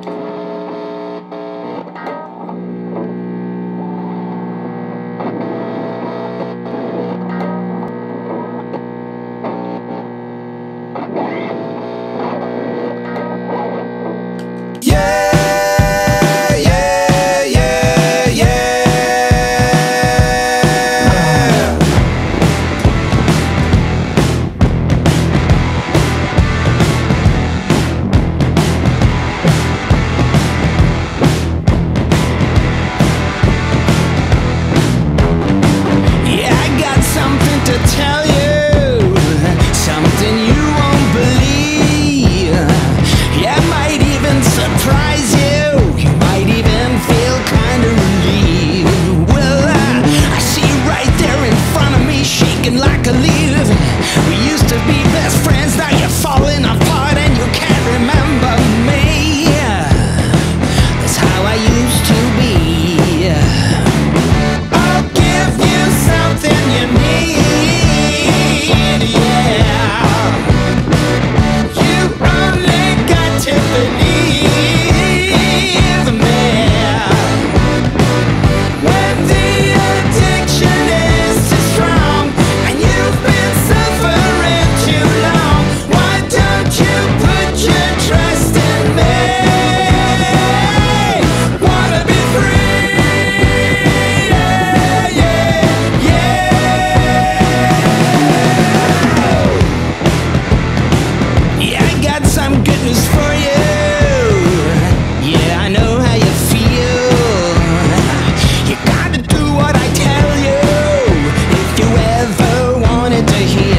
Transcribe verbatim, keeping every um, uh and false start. What I tell you, if you ever wanted to hear